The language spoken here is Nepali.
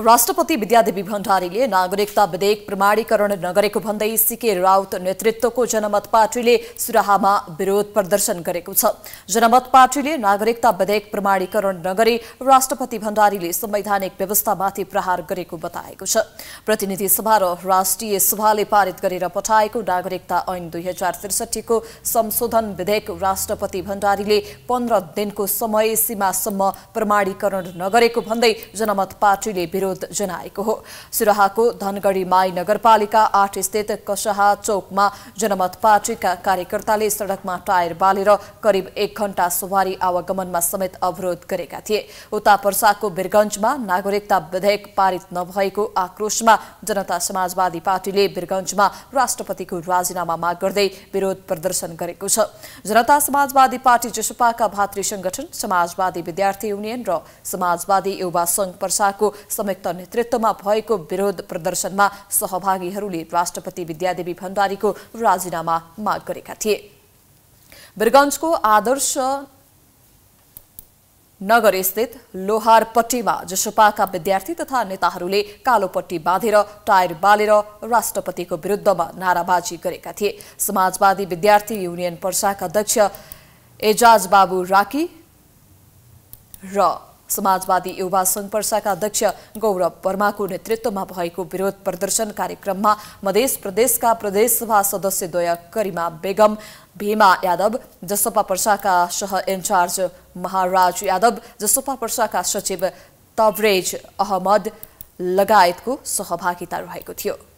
राष्ट्रपति विद्यादेवी भण्डारीले नागरिकता विधेयक प्रमाणीकरण नगरेको भन्दै सीके राउत नेतृत्वको जनमत पार्टीले सुराहामा विरोध प्रदर्शन गरेको छ। जनमत पार्टीले नागरिकता विधेयक प्रमाणीकरण नगरी राष्ट्रपति भण्डारीले संवैधानिक व्यवस्थामाथि प्रहार गरेको बताएको छ। प्रतिनिधि सभा र राष्ट्रिय सभाले पारित गरेर पठाएको नागरिकता ऐन 2063 को संशोधन विधेयक राष्ट्रपति भण्डारीले 15 दिनको समय सीमासम्म प्रमाणीकरण नगरेको भन्दै जनमत पार्टीले विरोध जनाएको हो। सुराहाको धनगढी माई नगरपालिका 8 स्थित कसहा चौकमा जनमत पार्टीका कार्यकर्ताले सडकमा टायर बालेर करिब 1 घण्टा सवारी आवागमनमा समेत अवरोध गरेका थिए। उता पर्साको बिरगञ्जमा नागरिकता विधेयक पारित नभएको आक्रोशमा जनता समाजवादी पार्टीले बिरगञ्जमा राष्ट्रपतिको राजीनामा माग गर्दै विरोध प्रदर्शन गरेको छ। जनता समाजवादी पार्टी जसपाका भातृ संगठन समाजवादी विद्यार्थी युनियन र समाजवादी युवा संघ पर्साको संयुक्त नेतृत्वमा भएको विरोध प्रदर्शनमा सहभागीहरूले राष्ट्रपति विद्यादेवी भण्डारीको राजीनामा माग गरेका थिए। बिरगञ्जको आदर्श नगर स्थित लोहारपट्टीमा जसपाका विद्यार्थी तथा नेताहरूले कालोपट्टी बाँधेर टायर बालेर राष्ट्रपतिको विरुद्धमा नाराबाजी गरेका थिए। समाजवादी विद्यार्थी युनियन पर्साका अध्यक्ष एजाज बाबू राकी र समाजवादी युवा संघ पर्साका अध्यक्ष गौरव वर्माको नेतृत्वमा भएको विरोध प्रदर्शन कार्यक्रममा मधेस प्रदेशका प्रदेशसभा सदस्य दोया करीमा बेगम, भीम यादव जसपा पर्साका सह इन्चार्ज महाराज यादव, जसपा पर्साका सचिव तवरेज अहमद लगायतको सहभागिता रहेको थियो।